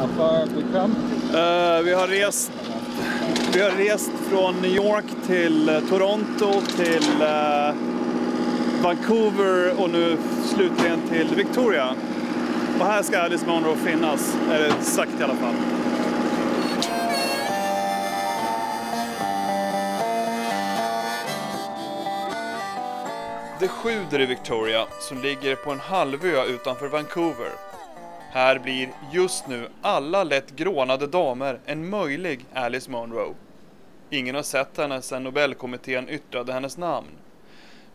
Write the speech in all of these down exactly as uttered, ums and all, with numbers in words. How far have we come? Uh, vi har rest vi har rest från New York till Toronto, till uh, Vancouver och nu slutligen till Victoria. Och här ska Alice Munro finnas, eller sagt i alla fall. Det sjuder i Victoria, som ligger på en halvö utanför Vancouver. Här blir just nu alla lätt grånade damer en möjlig Alice Munro. Ingen har sett henne sedan Nobelkommittén yttrade hennes namn.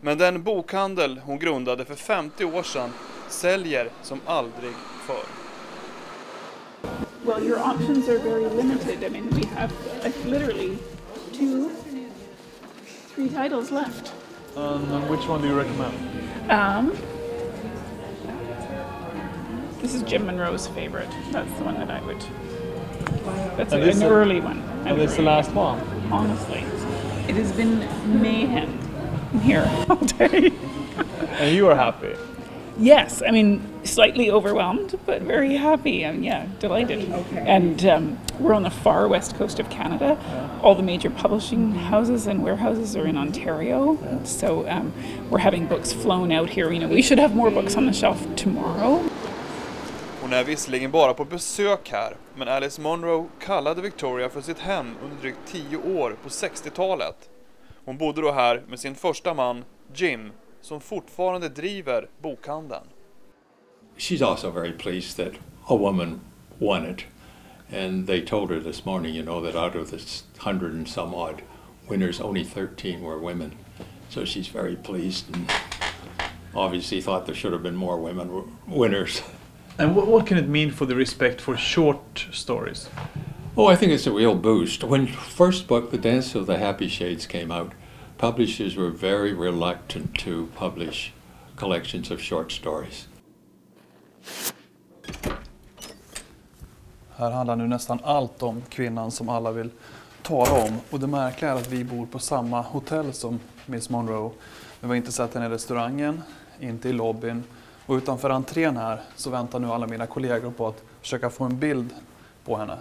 Men den bokhandel hon grundade för femtio år sedan säljer som aldrig förr. Well, your options are very limited. I mean, we have like, literally two, three titles left. Um, and which one do you recommend? Um, this is Jim Munro's favorite. That's the one that I would. That's a, an early one. And it's the last one. Honestly, it has been mayhem here all day. And you are happy. Yes, I mean slightly overwhelmed, but very happy and yeah, delighted. Okay. And um, we're on the far west coast of Canada. Yeah. All the major publishing houses and warehouses are in Ontario, yeah. So um, we're having books flown out here. You know, we should have more books on the shelf tomorrow. Hon är visserligen bara på besök här, men Alice Munro kallade Victoria för sitt hem under drygt tio år på sextiotalet. Hon bodde då här med sin första man, Jim, som fortfarande driver bokhandeln. She's also very pleased that a woman won it, and they told her this morning, you know, that out of this hundred and some odd winners, only thirteen were women. So she's very pleased, and obviously thought there should have been more women winners. And what, what can it mean for the respect for short stories? Oh, I think it's a real boost. When first book, The Dance of the Happy Shades, came out, publishers were very reluctant to publish collections of short stories. Här handlar nu nästan allt om kvinnan som alla vill tala om. Och det märkliga är att vi bor på samma hotell som Miss Munro. Vi har inte sett henne i restaurangen, inte i lobbyn. Och utanför entrén här så väntar nu alla mina kollegor på att försöka få en bild på henne.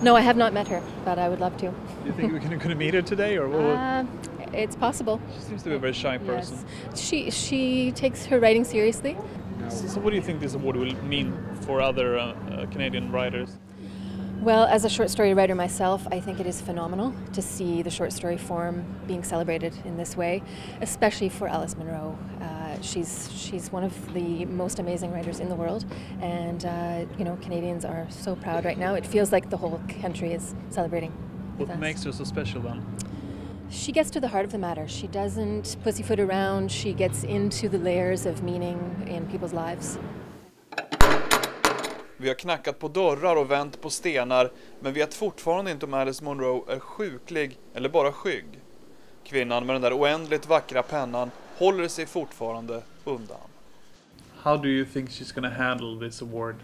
No, I have not met her, but I would love to. Do you think we're going to meet her today, or what? Uh, it's possible. She seems to be a very shy person. Yes. She she takes her writing seriously. So, what do you think this award will mean for other uh, uh, Canadian writers? Well, as a short story writer myself, I think it is phenomenal to see the short story form being celebrated in this way, especially for Alice Munro. Uh, she's she's one of the most amazing writers in the world, and uh, you know, Canadians are so proud right now. It feels like the whole country is celebrating. What makes her so special then? She gets to the heart of the matter. She doesn't pussyfoot around. She gets into the layers of meaning in people's lives. Vi har knackat på dörrar och vänt på stenar, men vet fortfarande inte om Alice Munro är sjuklig eller bara skygg. Kvinnan med den där oändligt vackra pennan håller sig fortfarande undan. How do you think she's going to handle this award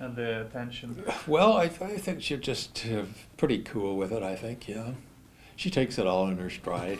and the attention? Well, I, th I think she's just uh, pretty cool with it, I think, yeah. She takes it all in her stride.